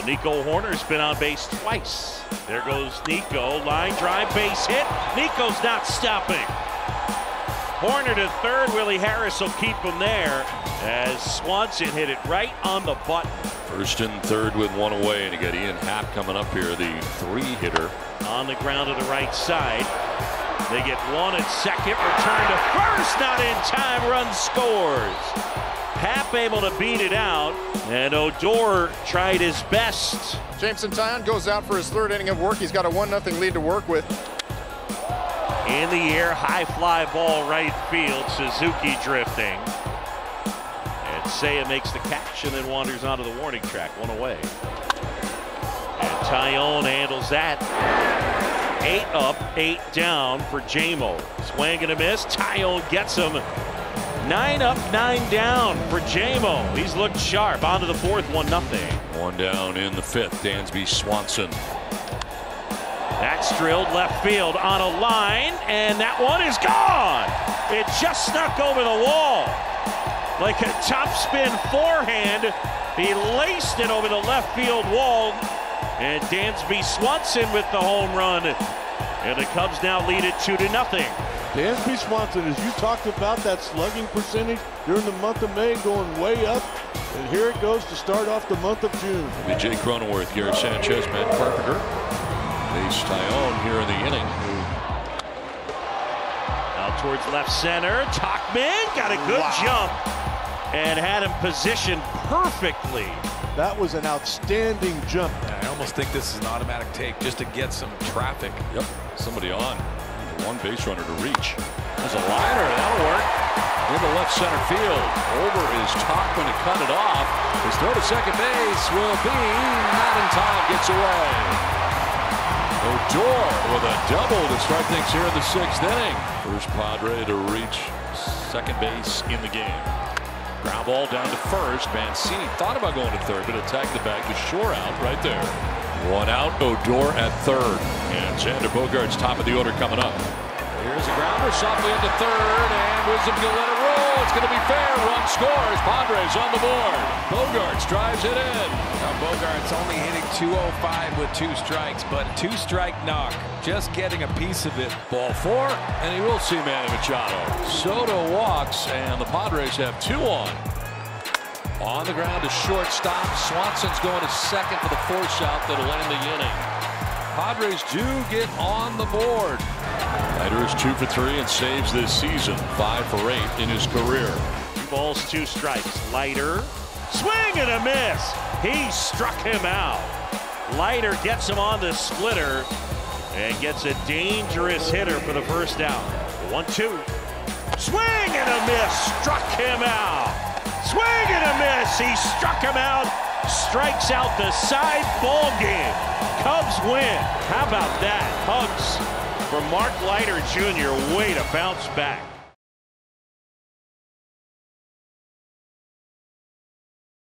Well, Nico Horner's been on base twice. There goes Nico, line drive, base hit. Nico's not stopping. Horner to third, Willie Harris will keep him there as Swanson hit it right on the button. First and third with one away, and you got Ian Happ coming up here, the three-hitter. On the ground to the right side. They get one at second, return to first, not in time, run scores. Happ able to beat it out, and Odor tried his best. Jameson Taillon goes out for his third inning of work. He's got a 1-0 lead to work with. In the air, high fly ball right field, Suzuki drifting. And Seiya makes the catch and then wanders onto the warning track, one away. And Taillon handles that. 8 up, 8 down for Jamo. Swing and a miss, Taillon gets him. 9 up, 9 down for Jamo. He's looked sharp. Onto the fourth, 1-0. One down in the fifth, Dansby Swanson. That's drilled left field on a line, and that one is gone. It just snuck over the wall. Like a topspin forehand, he laced it over the left field wall, and Dansby Swanson with the home run. And the Cubs now lead it 2-0. Dansby Swanson, as you talked about that slugging percentage during the month of May going way up, and here it goes to start off the month of June. Jake Cronenworth, Garrett Sanchez, Matt Carpenter. Ace Taillon here in the inning. Out towards left center. Tachman got a good jump and had him positioned perfectly. That was an outstanding jump. I almost think this is an automatic take just to get some traffic. Yep. Somebody on. One base runner to reach. There's a liner. That'll work. Into left center field. Over is Tachman to cut it off. His throw to second base will be not in time. Gets away. Odor with a double to start things here in the sixth inning. First Padre to reach second base in the game. Ground ball down to first. Mancini thought about going to third, but attacked the bag to shore out right there. One out, Odor at third. And Xander Bogaerts top of the order coming up. Here's a grounder softly into third, and Wisdom's going to let it roll. It's going to be fair. Run scores. Padres on the board. Bogaerts drives it in. Now Bogaerts only hitting .205 with 2 strikes, but 2-strike knock. Just getting a piece of it. Ball 4, and he will see Manny Machado. Soto walks, and the Padres have 2 on. On the ground to shortstop. Swanson's going to second for the force out that'll end the inning. Padres do get on the board. Leiter is 2 for 3 and saves this season. 5 for 8 in his career. 2 balls, 2 strikes. Leiter, swing and a miss. He struck him out. Leiter gets him on the splitter and gets a dangerous hitter for the first out. 1-2. Swing and a miss. Struck him out. Swing and a miss. He struck him out. Strikes out the side. Ball game. Cubs win. How about that? Hugs for Mark Leiter Jr. Way to bounce back.